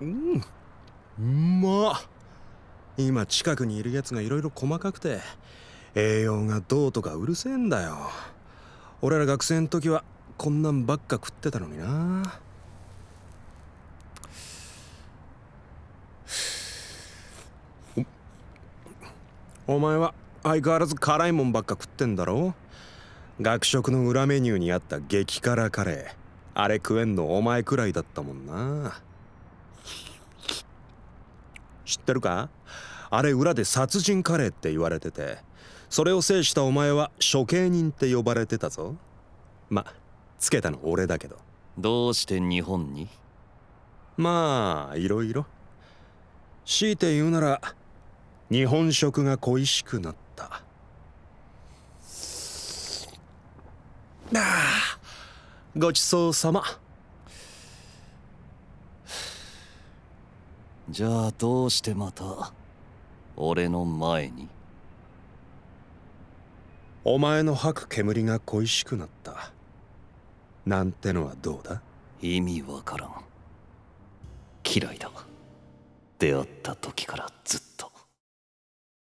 うん、うまっ。今近くにいるやつがいろいろ細かくて栄養がどうとかうるせえんだよ。俺ら学生の時はこんなんばっか食ってたのにな。お前は相変わらず辛いもんばっか食ってんだろ。学食の裏メニューにあった激辛カレー、あれ食えんのお前くらいだったもんな。知ってるか？あれ裏で殺人カレーって言われてて、それを制したお前は処刑人って呼ばれてたぞ。ま、つけたの俺だけど。どうして日本に？まあいろいろ。強いて言うなら日本食が恋しくなった。あ、ごちそうさま。じゃあどうしてまた俺の前に？お前の吐く煙が恋しくなったなんてのはどうだ？意味わからん。嫌いだ。出会った時からずっと。